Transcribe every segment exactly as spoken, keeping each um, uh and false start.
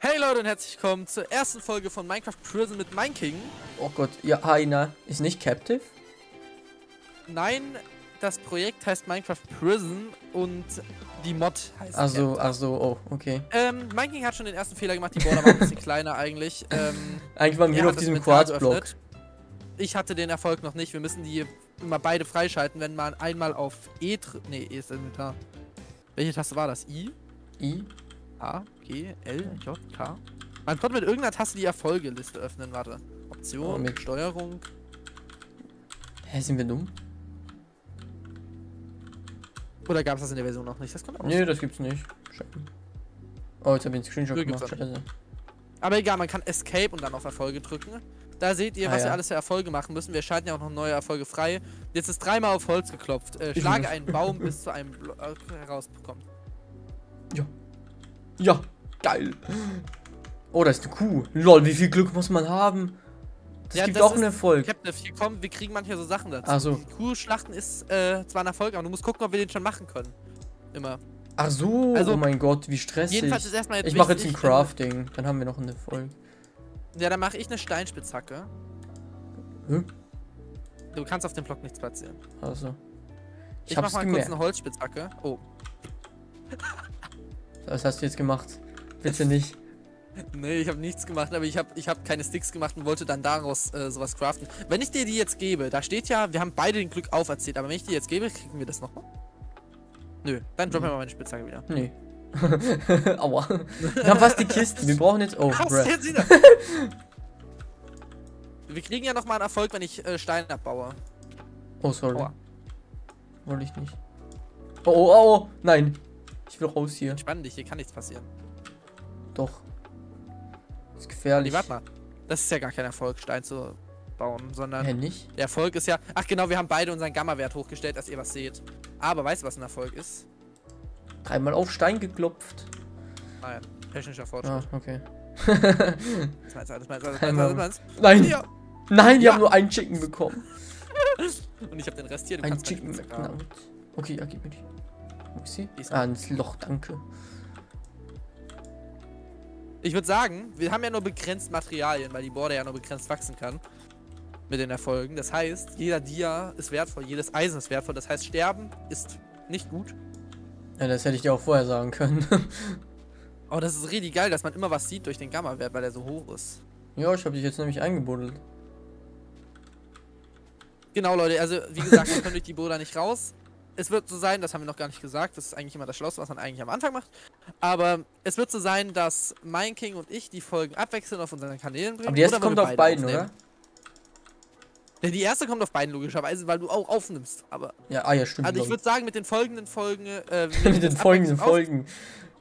Hey Leute und herzlich willkommen zur ersten Folge von Minecraft Prison mit MineKing. Oh Gott, ja, einer ist nicht Captive? Nein, das Projekt heißt Minecraft Prison und die Mod heißt also, Captive. Also, oh, okay. Ähm, MineKing hat schon den ersten Fehler gemacht, die Border war ein bisschen kleiner eigentlich. Ähm, eigentlich waren wir nur auf diesem Quarzblock. Ich hatte den Erfolg noch nicht, wir müssen die immer beide freischalten, wenn man einmal auf E... Ne, E ist Inventar. Welche Taste war das? I? I? A, G, L, J, K. Man konnte mit irgendeiner Taste die Erfolgeliste öffnen, warte. Option, oh, Steuerung. Hä, sind wir dumm? Oder gab es das in der Version noch nicht? Das kommt auch nee, das gibt's nicht. Oh, jetzt habe ich einen Screenshot gemacht. Aber egal, man kann Escape und dann auf Erfolge drücken. Da seht ihr, ah, was ja. wir alles für Erfolge machen müssen. Wir schalten ja auch noch neue Erfolge frei. Jetzt ist dreimal auf Holz geklopft. Äh, schlage einen Baum bis zu einem Block herausbekommen. Ja. Ja, geil. Oh, da ist eine Kuh. Lol, wie viel Glück muss man haben? Das ja, gibt das auch einen Erfolg. Captain, hier kommen, wir kriegen manchmal so Sachen dazu. Ach so. Kuh schlachten ist äh, zwar ein Erfolg, aber du musst gucken, ob wir den schon machen können. Immer. Ach so, also, oh mein Gott, wie stressig. Jedenfalls ist erstmal jetzt ich mache jetzt ein Crafting, dann haben wir noch einen Erfolg. Ja, dann mache ich eine Steinspitzhacke. Hm? Du kannst auf dem Block nichts platzieren. Ach so. Ich, ich mache mal gemerkt. kurz eine Holzspitzhacke. Oh. Was hast du jetzt gemacht? Bitte nicht. Nee, ich habe nichts gemacht, aber ich habe ich hab keine Sticks gemacht und wollte dann daraus äh, sowas craften. Wenn ich dir die jetzt gebe, da steht ja, wir haben beide den Glück auferzählt, aber wenn ich dir jetzt gebe, kriegen wir das nochmal? Nö, dann droppen wir mal meine Spitzhacke wieder. Nee. Aua. Dann was die Kisten, wir brauchen jetzt... Oh, Brad. Wir kriegen ja nochmal einen Erfolg, wenn ich äh, Stein abbaue. Oh, sorry. Aua. Wollte ich nicht. Oh, oh, oh, oh. Nein. Ich will raus hier. Entspann dich, hier kann nichts passieren. Doch. Das ist gefährlich. Nee, warte mal. Das ist ja gar kein Erfolg, Stein zu bauen, sondern... Hä, nicht? Der Erfolg ist ja... Ach genau, wir haben beide unseren Gamma-Wert hochgestellt, dass ihr was seht. Aber weißt du, was ein Erfolg ist? Dreimal auf Stein geklopft. Nein, technischer Fortschritt. Ah, okay. das meinst du, das meinst du, das meinst du, das meinst du. Nein! Ja. Nein, die ja. haben nur einen Chicken bekommen. Und ich habe den Rest hier, du ein kannst Chicken mit Knut. Okay, ja, gib mir die. Ah, ins Loch, danke. Ich würde sagen, wir haben ja nur begrenzt Materialien, weil die Border ja nur begrenzt wachsen kann. Mit den Erfolgen. Das heißt, jeder Dia ist wertvoll, jedes Eisen ist wertvoll. Das heißt, Sterben ist nicht gut. Ja, das hätte ich dir auch vorher sagen können. Oh, das ist richtig geil, dass man immer was sieht durch den Gamma-Wert, weil der so hoch ist. Ja, ich habe dich jetzt nämlich eingebuddelt. Genau, Leute, also wie gesagt, wir können durch die Border nicht raus. Es wird so sein, das haben wir noch gar nicht gesagt, das ist eigentlich immer das Schloss, was man eigentlich am Anfang macht. Aber es wird so sein, dass MineKing und ich die Folgen abwechselnd auf unseren Kanälen bringen. Aber die erste kommt auf beiden, oder? Ja, die erste kommt auf beiden, logischerweise, weil du auch aufnimmst. Aber ja, ah, ja, stimmt. Also ich würde sagen, mit den folgenden Folgen... Äh, mit den folgenden Folgen.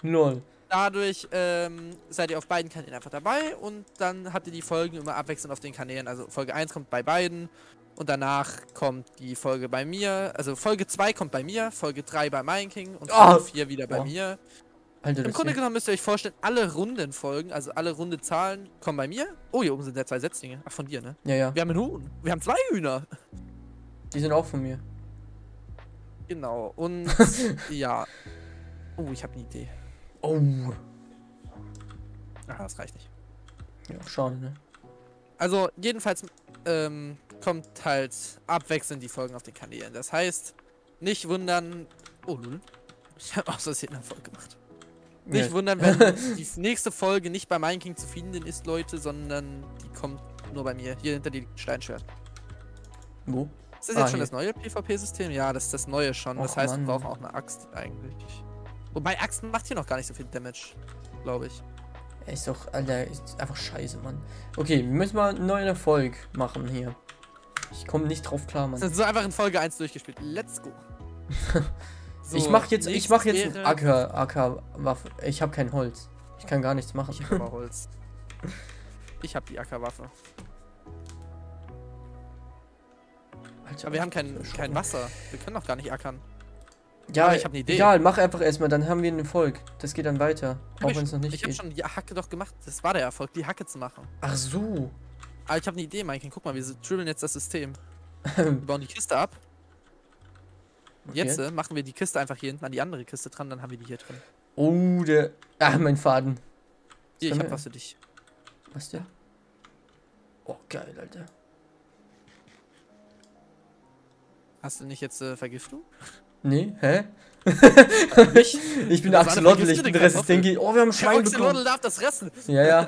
Lol. Dadurch ähm, seid ihr auf beiden Kanälen einfach dabei und dann habt ihr die Folgen immer abwechselnd auf den Kanälen. Also Folge eins kommt bei beiden. Und danach kommt die Folge bei mir, also Folge zwei kommt bei mir, Folge drei bei MineKing und Folge vier wieder bei oh. mir. Alter, im Grunde genommen müsst ihr euch vorstellen, alle runden Folgen, also alle runde Zahlen kommen bei mir. Oh, hier oben sind ja zwei Setzlinge. Ach, von dir, ne? Ja, ja. Wir haben einen Huhn. Wir haben zwei Hühner. Die sind auch von mir. Genau, und ja. Oh, ich habe eine Idee. Oh. Ah, das reicht nicht. Ja, schade, ne? Also, jedenfalls, ähm... kommt halt abwechselnd die Folgen auf den Kanälen. Das heißt, nicht wundern... Oh, lul. Ich habe auch so einen Erfolg gemacht. Nee. Nicht wundern, wenn die nächste Folge nicht bei MineKing zu finden ist, Leute, sondern die kommt nur bei mir. Hier hinter die Steinschwert. Wo? Ist das ah, jetzt schon hier. Das neue PvP-System? Ja, das ist das neue schon. Das Och, heißt, Mann. wir brauchen auch eine Axt eigentlich. Wobei, Axten macht hier noch gar nicht so viel Damage, glaube ich. Ist doch, Alter, ist einfach scheiße, Mann. Okay, wir müssen mal einen neuen Erfolg machen hier. Ich komme nicht drauf klar, Mann. Das ist so einfach in Folge eins durchgespielt. Let's go. So, ich mache jetzt, ich mach jetzt ein A K-Waffe. Ich habe kein Holz. Ich kann gar nichts machen. Ich habe Holz. Ich habe die A K-Waffe. Aber wir haben kein, kein Wasser. Wir können doch gar nicht ackern. Ja, ich habe eine Idee. Egal, mach einfach erstmal, dann haben wir einen Erfolg. Das geht dann weiter. Auch wenn es noch nicht geht. Ich habe schon die Hacke doch gemacht. Das war der Erfolg, die Hacke zu machen. Ach so. Ah, ich habe eine Idee, MineKing. Guck mal, wir dribbeln jetzt das System. Wir bauen die Kiste ab. Okay. Jetzt äh, machen wir die Kiste einfach hier hinten an die andere Kiste dran, dann haben wir die hier drin. Oh, der... Ah, mein Faden. Hier, ich hab was für dich. Was denn? Oh, geil, Alter. Hast du nicht jetzt äh, Vergiftung? Nee, hä? ich, ich bin Axolotl, ich bin resistent gegen... Oh, wir haben Schwein bekommen. Axolotl darf das fressen. Ja, ja.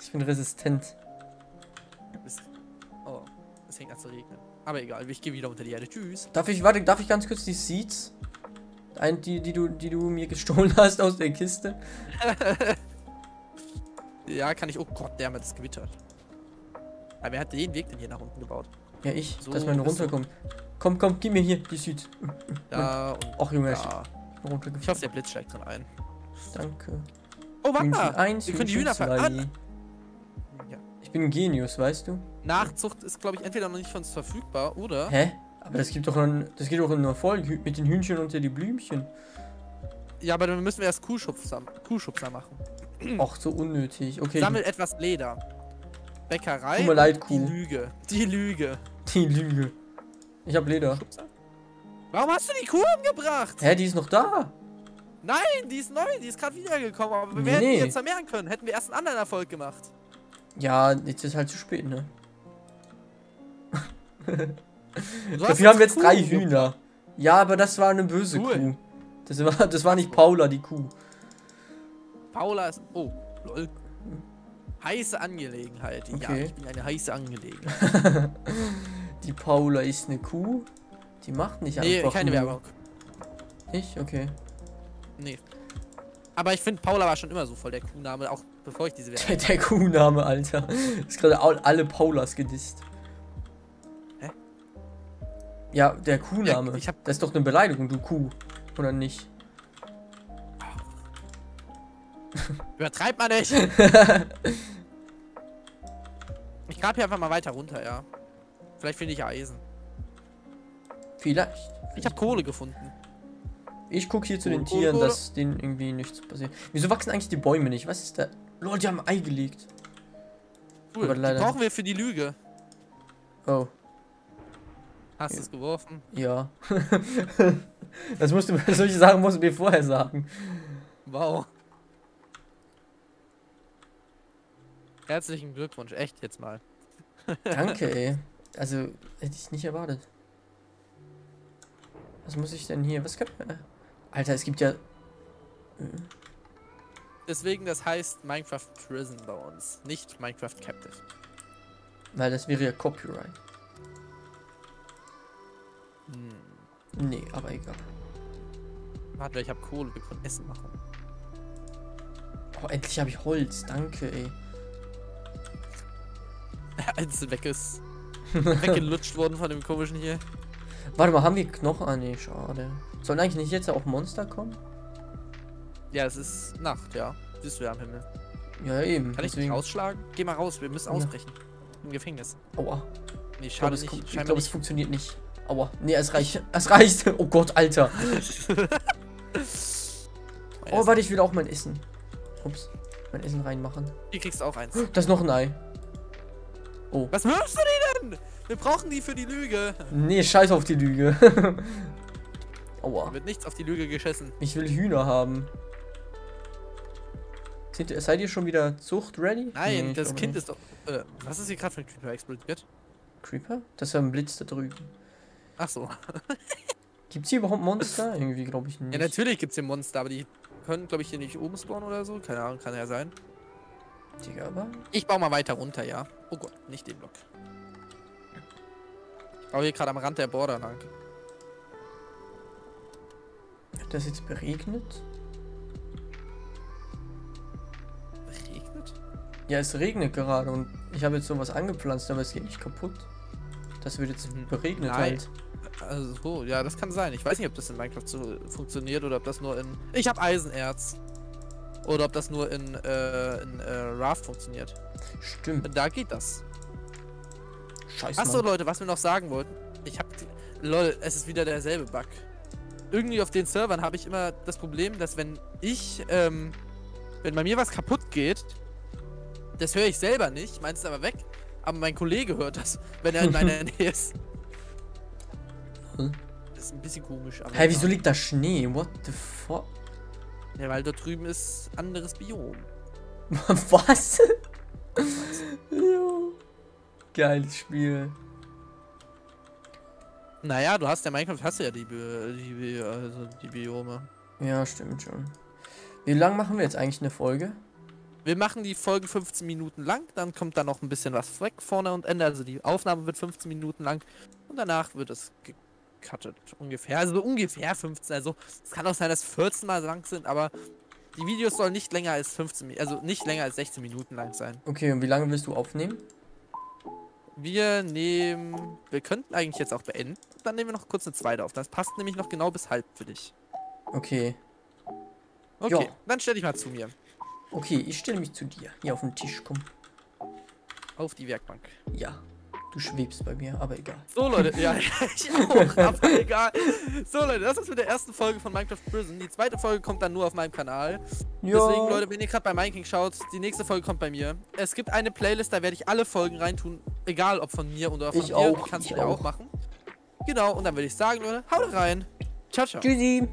Ich bin resistent. Oh, es fängt an zu regnen. Aber egal, ich gehe wieder unter die Erde. Tschüss. Darf ich, warte, darf ich ganz kurz die Seeds? Ein, die, die, du, die du mir gestohlen hast aus der Kiste. Ja, kann ich... Oh Gott, der hat das gewittert. Aber wer hat den Weg denn hier nach unten gebaut? Ja, ich, so, dass man runterkommt. Komm, komm, gib mir hier die Süd. Da und ach, Junge, da. Ich, ich hoffe, der Blitz steigt dran ein. Danke. Oh, warte mal! Wir können die Hühner fangen. Ja. Ich bin ein Genius, weißt du? Nachzucht ist, glaube ich, entweder noch nicht von uns verfügbar, oder? Hä? Aber das gibt doch ein, das geht doch in einer Folge mit den Hühnchen unter die Blümchen. Ja, aber dann müssen wir erst Kuhschubser, Kuhschubser machen. Ach, so unnötig. Okay. Sammelt etwas Leder. Bäckerei. Tut mir leid, Kuh. Die Lüge. Die Lüge. Die Lüge. Ich hab Leder. Warum hast du die Kuh umgebracht? Hä, die ist noch da. Nein, die ist neu, die ist gerade wiedergekommen. Aber nee, wir hätten die jetzt vermehren können. Hätten wir erst einen anderen Erfolg gemacht. Ja, jetzt ist halt zu spät, ne? Dafür haben wir jetzt Kuh drei Hühner. Ja, aber das war eine böse cool. Kuh. Das war, das war nicht Paula, die Kuh. Paula ist... Oh, lol. Heiße Angelegenheit. Okay. Ja, ich bin eine heiße Angelegenheit. Die Paula ist eine Kuh. Die macht nicht nee, einfach keine Werbung. Ich? Okay. Nee. Aber ich finde, Paula war schon immer so voll der Kuhname, auch bevor ich diese Werbung Der, der Kuhname, Alter. Ist gerade alle Paulas gedisst. Hä? Ja, der Kuhname. Ja, ich hab... Das ist doch eine Beleidigung, du Kuh. Oder nicht? Übertreibt man nicht! Ich grab hier einfach mal weiter runter, ja. Vielleicht finde ich ja Eisen. Vielleicht. Ich habe Kohle gefunden. Ich gucke hier zu den Tieren, dass denen irgendwie nichts passiert. Wieso wachsen eigentlich die Bäume nicht? Was ist da? Lol, die haben ein Ei gelegt. Cool, aber leider die brauchen wir für die Lüge. Oh. Hast du es geworfen? Ja. Das musst du, solche Sachen musst du mir vorher sagen. Wow. Herzlichen Glückwunsch, echt jetzt mal. Danke, ey. Also, hätte ich nicht erwartet. Was muss ich denn hier? Was kann... Alter, es gibt ja... Deswegen, das heißt Minecraft Prison bei uns. Nicht Minecraft Captive. Weil das wäre ja Copyright. Hm. Nee, aber egal. Warte, ich habe Kohle, wir können Essen machen. Oh, endlich habe ich Holz. Danke, ey. Eins weg ist. Weggelutscht worden von dem komischen hier. Warte mal, haben wir Knochen? Ah, nee, schade. Sollen eigentlich nicht jetzt auch Monster kommen? Ja, es ist Nacht, ja. Siehst du ja am Himmel. Ja, eben. Kann ich nicht rausschlagen? Geh mal raus, wir müssen ausbrechen. Im Gefängnis. Aua. Nee, schade, ich glaube, es, glaub, es funktioniert nicht. Aua. Nee, es reicht. Es reicht. Oh Gott, Alter. Oh, warte, ich will auch mein Essen. Ups. Mein Essen reinmachen. Hier kriegst du auch eins. Das ist noch ein Ei. Oh. Was hörst du die denn? Wir brauchen die für die Lüge. Nee, scheiß auf die Lüge. Aua. Da wird nichts auf die Lüge geschissen. Ich will Hühner haben. Seid, seid ihr schon wieder Zucht ready? Nein, nee, das Kind nicht. Ist doch... Äh, was ist hier gerade für ein Creeper explodiert? Creeper? Das war ein Blitz da drüben. Ach so. Gibt's hier überhaupt Monster? Irgendwie glaube ich nicht. Ja, natürlich gibt's hier Monster, aber die können glaube ich hier nicht oben spawnen oder so. Keine Ahnung, kann ja sein. Digga, aber... Ich baue mal weiter runter, ja. Oh Gott, nicht den Block. Ich baue hier gerade am Rand der Border lang. Hat das jetzt beregnet? Beregnet? Ja, es regnet gerade und ich habe jetzt sowas angepflanzt, aber es geht nicht kaputt. Das wird jetzt beregnet Nein. halt. Also, so, ja, das kann sein. Ich weiß nicht, ob das in Minecraft so funktioniert oder ob das nur in... Ich habe Eisenerz. Oder ob das nur in, äh, in äh, Raft funktioniert. Stimmt. Da geht das. Scheiße. Achso, Leute, was wir noch sagen wollten. Ich hab... Lol, es ist wieder derselbe Bug. Irgendwie auf den Servern habe ich immer das Problem, dass wenn ich, ähm... wenn bei mir was kaputt geht, das höre ich selber nicht, meins ist aber weg. Aber mein Kollege hört das, wenn er in meiner Nähe ist. Hm? Das ist ein bisschen komisch. Hä, hey, wieso liegt da Schnee? What the fuck? Ja, weil dort drüben ist anderes Biom. Was? Jo. Geiles Spiel. Naja, du hast ja Minecraft, hast du ja die, die, also die Biome. Ja, stimmt schon. Wie lang machen wir jetzt eigentlich eine Folge? Wir machen die Folge fünfzehn Minuten lang, dann kommt da noch ein bisschen was weg vorne und Ende. Also die Aufnahme wird fünfzehn Minuten lang und danach wird es gecuttet. Ungefähr, also ungefähr fünfzehn. Also es kann auch sein, dass vierzehn mal lang sind, aber die Videos sollen nicht länger als fünfzehn, also nicht länger als sechzehn Minuten lang sein. Okay, und wie lange willst du aufnehmen? Wir nehmen, wir könnten eigentlich jetzt auch beenden. Dann nehmen wir noch kurz eine zweite auf. Das passt nämlich noch genau bis halb für dich. Okay. Okay, jo. Dann stell dich mal zu mir. Okay, ich stelle mich zu dir. Hier auf den Tisch, komm. Auf die Werkbank. Ja, du schwebst bei mir, aber egal. So, Leute, ja, ich auch, aber egal. So, Leute, das ist mit der ersten Folge von Minecraft Prison. Die zweite Folge kommt dann nur auf meinem Kanal. Jo. Deswegen, Leute, wenn ihr gerade bei MineKing schaut, die nächste Folge kommt bei mir. Es gibt eine Playlist, da werde ich alle Folgen reintun. Egal, ob von mir oder von dir. Ich auch. Kannst du ja auch machen. Genau, und dann würde ich sagen, Leute, haut rein. Ciao, ciao. Tschüssi.